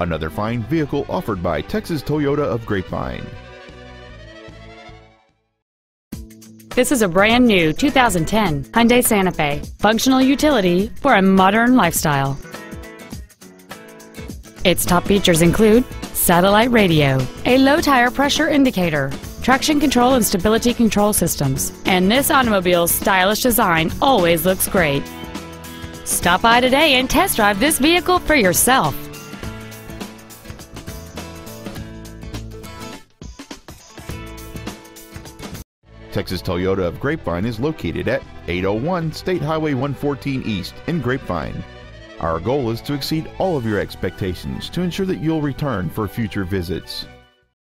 Another fine vehicle offered by Texas Toyota of Grapevine. This is a brand new 2010 Hyundai Santa Fe, functional utility for a modern lifestyle. Its top features include satellite radio, a low tire pressure indicator, traction control and stability control systems, and this automobile's stylish design always looks great. Stop by today and test drive this vehicle for yourself. Texas Toyota of Grapevine is located at 801 State Highway 114 East in Grapevine. Our goal is to exceed all of your expectations to ensure that you'll return for future visits.